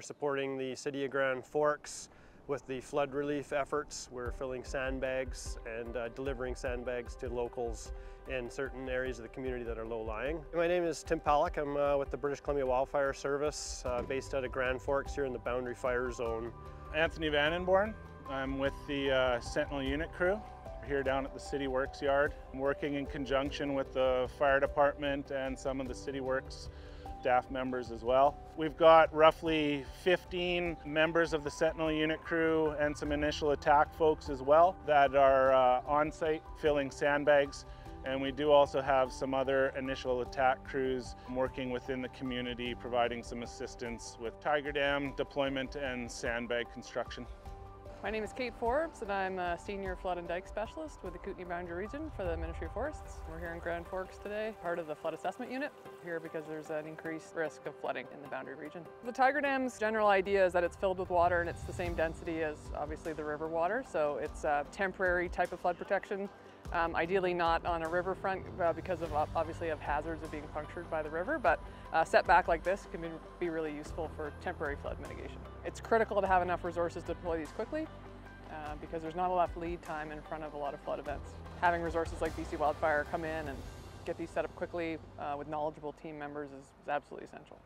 We're supporting the City of Grand Forks with the flood relief efforts. We're filling sandbags and delivering sandbags to locals in certain areas of the community that are low-lying. My name is Tim Pollock. I'm with the British Columbia Wildfire Service, based out of Grand Forks here in the Boundary Fire Zone. Anthony Vandenborn. I'm with the Sentinel unit crew. We're here down at the City Works Yard. I'm working in conjunction with the fire department and some of the City Works staff members as well. We've got roughly 15 members of the Sentinel unit crew and some initial attack folks as well that are on site filling sandbags. And we do also have some other initial attack crews working within the community, providing some assistance with Tiger Dam deployment and sandbag construction. My name is Kate Forbes, and I'm a Senior Flood and Dike Specialist with the Kootenay Boundary Region for the Ministry of Forests. We're here in Grand Forks today, part of the Flood Assessment Unit. We're here because there's an increased risk of flooding in the Boundary Region. The Tiger Dam's general idea is that it's filled with water and it's the same density as obviously the river water, so it's a temporary type of flood protection. Ideally not on a riverfront because of hazards of being punctured by the river, but a setback like this can be really useful for temporary flood mitigation. It's critical to have enough resources to deploy these quickly because there's not enough lead time in front of a lot of flood events. Having resources like BC Wildfire come in and get these set up quickly with knowledgeable team members is absolutely essential.